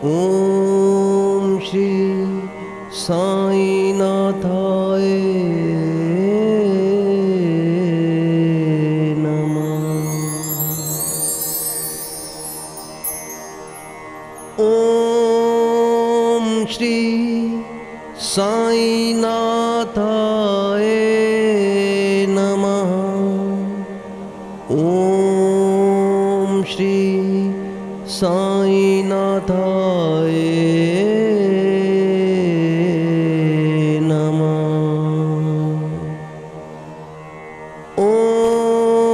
Om Shri Sai Nathaya Namah. Om Shri Sai Nathaya Namah. Om Shri Sai Nathaya Namah. Om Shri Sai Nathaya Namah. Om Shri Sai Nathaya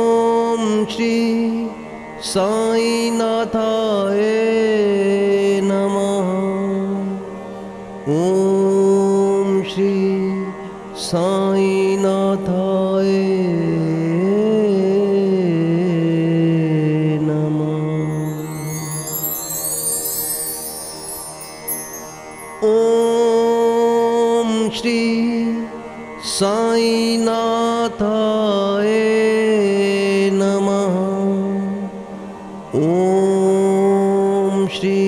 Namah. Om Shri Sai Nathaya Namah. Om Shri Sai Nathaya Namah. Om Shri Sai Nathaya Shri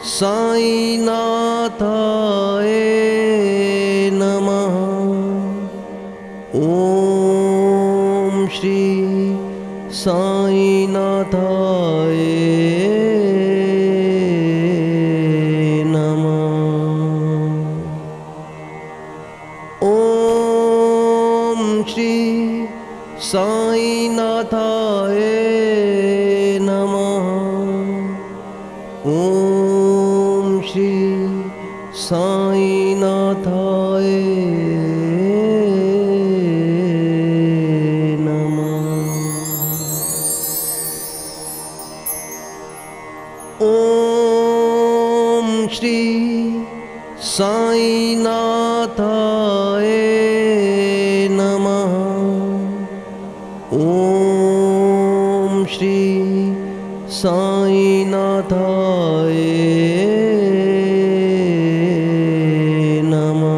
Sai Nathaya Namah. Om Shri Sai Nathaya Namah. Om Shri Sai Nathaya Namah. Om Shri Sai Nathaya Namah. Om Shri Sai Nathaya Namah. Om Shri Sai Nathaya Namah.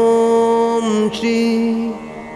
Om Shri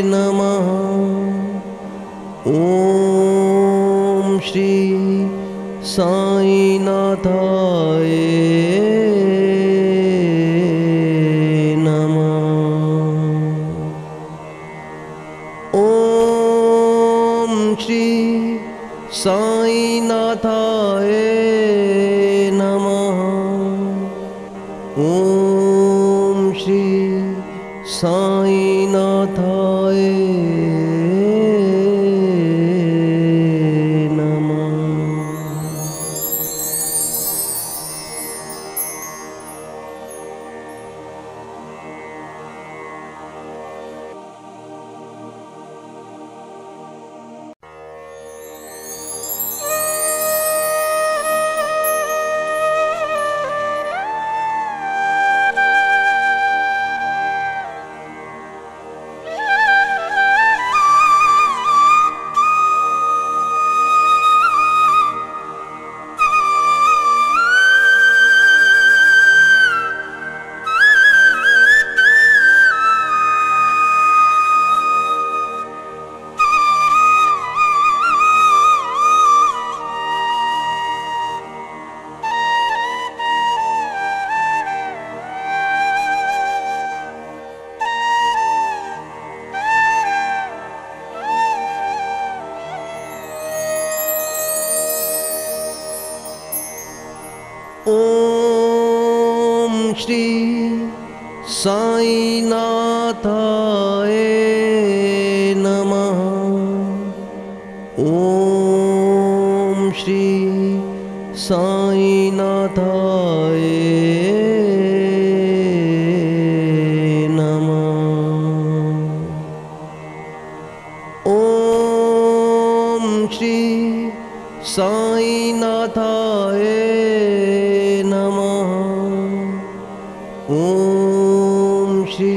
Sai Namah. Om Shri Sai Nathaya Om Shri Sai Nathaya Namah. Om Shri Sai Nathaya Namah. Om Shri Sai Nathaya Namah. Om Shri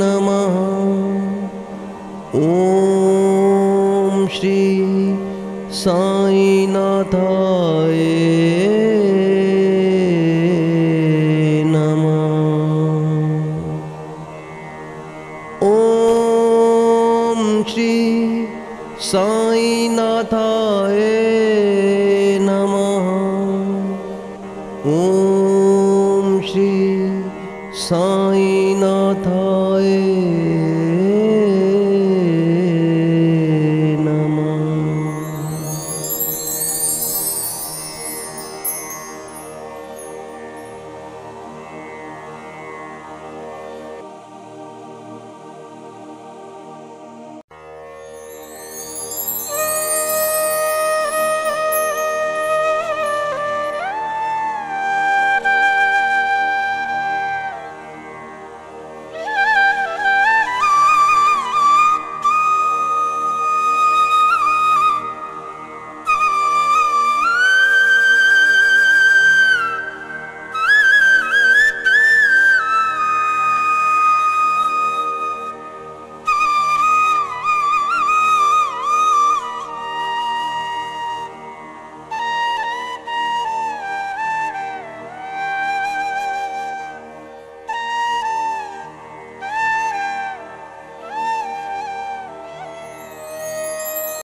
Namah. Om Shri Sai Nathaya Om Shri Sai Nathaya Namah. Om Shri Sai Nathaya Namah. Om Shri Sai Nathaya Om Shri Sai